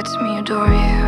Let me adore you.